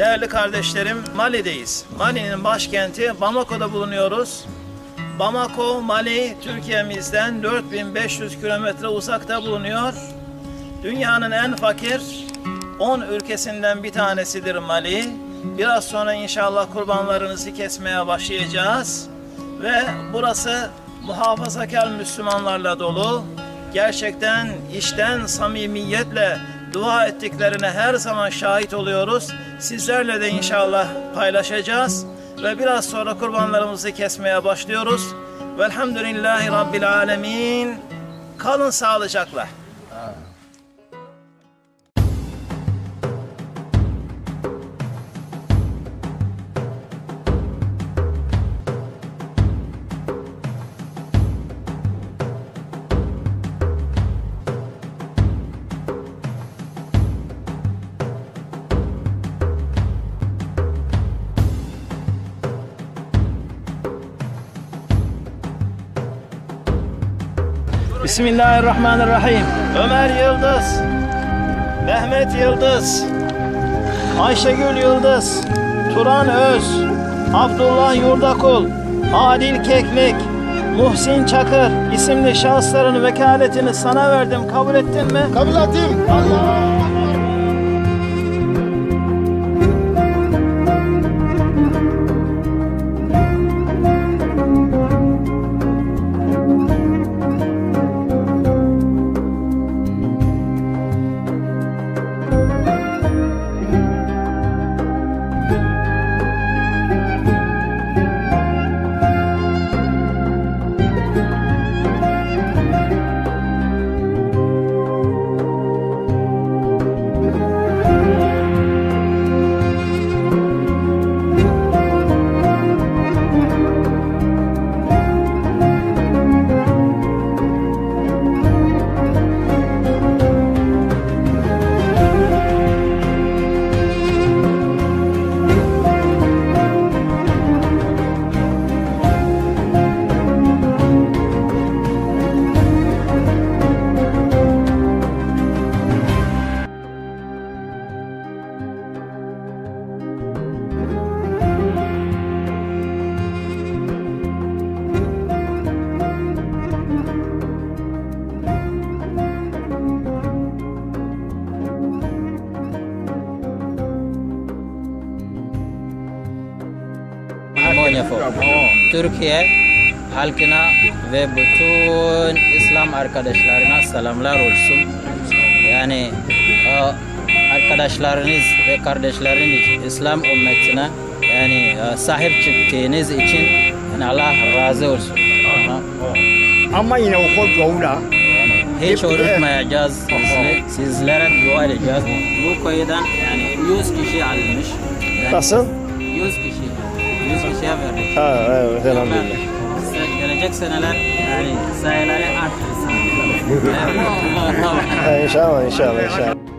Değerli kardeşlerim, Mali'deyiz. Mali'nin başkenti Bamako'da bulunuyoruz. Bamako, Mali, Türkiye'mizden 4500 kilometre uzakta bulunuyor. Dünyanın en fakir 10 ülkesinden bir tanesidir Mali. Biraz sonra inşallah kurbanlarınızı kesmeye başlayacağız. Ve burası muhafazakar Müslümanlarla dolu. Gerçekten içten samimiyetle dua ettiklerine her zaman şahit oluyoruz. Sizlerle de inşallah paylaşacağız. Ve biraz sonra kurbanlarımızı kesmeye başlıyoruz. Velhamdülillahi Rabbil Alemin. Kalın sağlıcakla. Bismillahirrahmanirrahim. Ömer Yıldız, Mehmet Yıldız, Ayşegül Yıldız, Turan Öz, Abdullah Yurdakul, Adil Keklik, Muhsin Çakır isimli şahısların vekaletini sana verdim. Kabul ettin mi? Kabul ettim. Allah! Türkiye halkına ve bütün İslam arkadaşlarına selamlar olsun. Yani arkadaşlarınız ve kardeşleriniz İslam ümmetine yani sahip çıktığınız için yani Allah razı olsun. Ama yine hiç unutmayacağız. Sizlere dua edeceğiz. Bu köyden yani 100 kişi almış. Nasıl? 100 kişi. 100 kişiye verdik. Ha, evet, elhamdülillah. Gelecek seneler yani sayıları artırsın. İnşallah, inşallah, inşallah.